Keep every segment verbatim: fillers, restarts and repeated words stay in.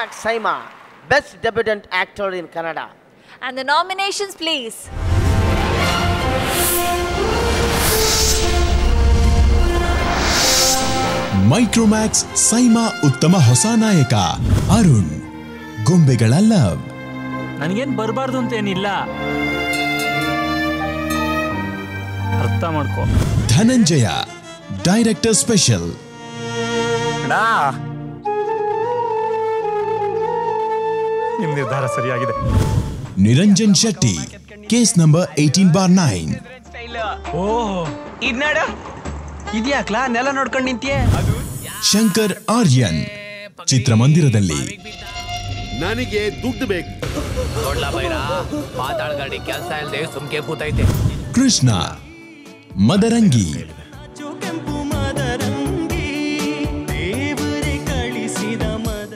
MicroMax SIIMA, Best Debutant Actor in Kannada. And the nominations, please. MicroMax SIIMA Uttama Hosanayaka, Arun, Gumbegala Love. Nanigen barbardu antenilla. Artha madko. Dhananjaya, Director Special. Na. Nimde dhara sariyagide. Niranjan Shetty, case number eighteen bar nine. Oh, idnada. Idyakla nela nodkondu nintiye. Shankar Aryan, Chitramandiradalli. ನನಗೆ ದುಡ್ಡು ಬೇಕು ನೋಡ್ಲಾ ಬೈರಾ ಮಾತಾಡಗಡಿ ಕೆಲಸ ಇಲ್ಲದೆ ಸುಮ್ಕೆ ಕೂತೈತೆ ಕೃಷ್ಣ ಮದರಂಗಿ ಕೆಂಪು ಮದರಂಗಿ ದೇವರೇ ಕಳಿಸಿದ ಮದ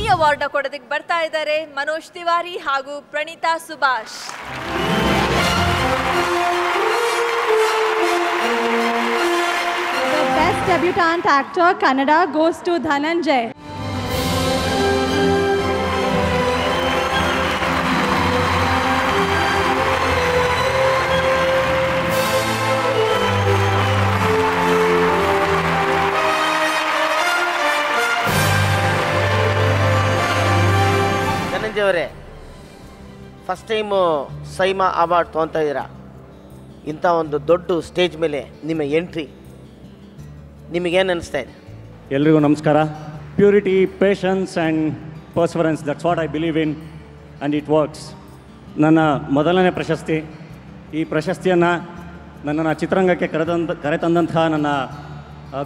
ಈ ಅವಾರ್ಡ್ ಕೊಡೋದಕ್ಕೆ ಬರ್ತಾ ಇದ್ದಾರೆ ಮನೋಜ್ ತಿವಾರಿ ಹಾಗೂ Pranitha Subhash. The best debutant actor Kannada goes to Dhananjay. First time SIIMA award ತೊಗೊತಾ ಇದ್ದೀರಾ, ಇಂಥ ಒಂದು ದೊಡ್ಡ ಸ್ಟೇಜ್ ಮೇಲೆ ನಿಮ್ಮ ಎಂಟ್ರಿ ನಿಮಗೇನು ಅನಿಸ್ತಾ ಇದೆ? ಎಲ್ರಿಗೂ ನಮಸ್ಕಾರ. Purity, patience and perseverance, that's what I believe in and it works. ನನ್ನ ಮೊದಲನೇ ಪ್ರಶಸ್ತಿ. ಈ ಪ್ರಶಸ್ತಿಯನ್ನು ನನ್ನನ್ನು ಚಿತ್ರರಂಗಕ್ಕೆ ಕರೆತಂದ ಕರೆತಂದಂತಹ ನನ್ನ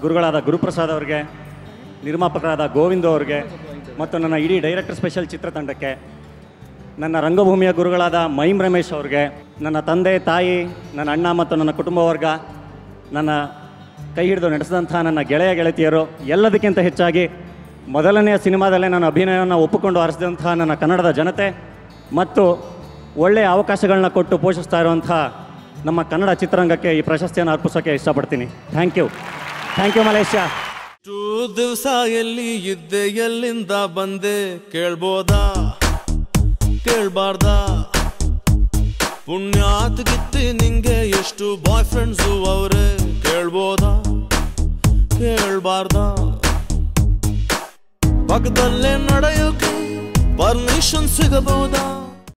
ಗುರುಗಳಾದ ಗುರುಪ್ರಸಾದ್ ಅವರಿಗೆ, ನಿರ್ಮಾಪಕರಾದ ಗೋವಿಂದ ಅವರಿಗೆ ಮತ್ತು ನನ್ನ ಇಡೀ ಡೈರೆಕ್ಟರ್ ಸ್ಪೆಷಲ್ ಚಿತ್ರತಂಡಕ್ಕೆ, ನನ್ನ ರಂಗಭೂಮಿಯ ಗುರುಗಳಾದ ಮೈಮ್ ರಮೇಶ್ ಅವ್ರಿಗೆ, ನನ್ನ ತಂದೆ ತಾಯಿ, ನನ್ನ ಅಣ್ಣ ಮತ್ತು ನನ್ನ ಕುಟುಂಬ ವರ್ಗ, ನನ್ನ ಕೈ ಹಿಡಿದು ನಡೆಸಿದಂಥ ನನ್ನ ಗೆಳೆಯ ಗೆಳತಿಯರು, ಎಲ್ಲದಕ್ಕಿಂತ ಹೆಚ್ಚಾಗಿ ಮೊದಲನೆಯ ಸಿನಿಮಾದಲ್ಲೇ ನಾನು ಅಭಿನಯವನ್ನು ಒಪ್ಪಿಕೊಂಡು ಆರಿಸಿದಂಥ ನನ್ನ ಕನ್ನಡದ ಜನತೆ ಮತ್ತು ಒಳ್ಳೆಯ ಅವಕಾಶಗಳನ್ನ ಕೊಟ್ಟು ಪೋಷಿಸ್ತಾ ಇರುವಂಥ ನಮ್ಮ ಕನ್ನಡ ಚಿತ್ರರಂಗಕ್ಕೆ ಈ ಪ್ರಶಸ್ತಿಯನ್ನು ಅರ್ಪಿಸೋಕ್ಕೆ ಇಷ್ಟಪಡ್ತೀನಿ. Thank you. Thank you Malaysia. Two ದಿವಸ ಎಲ್ಲಿ ಇದ್ದೆ, ಎಲ್ಲಿಂದ ಬಂದೆ, ಕೇಳ್ಬೋದಾ ಕೇಳ್ಬಾರ್ದ? ಪುಣ್ಯಾತ್ಗಿತ್ತಿ ನಿಂಗೆ ಎಷ್ಟು ಬಾಯ್ ಫ್ರೆಂಡ್ಸು ಅವರೇ, ಕೇಳ್ಬೋದಾ ಕೇಳ್ಬಾರ್ದ? ಪಕ್ಕದಲ್ಲೇ ನಡೆಯೋಕೆ ಪರ್ಮಿಷನ್ ಸಿಗಬಹುದಾ?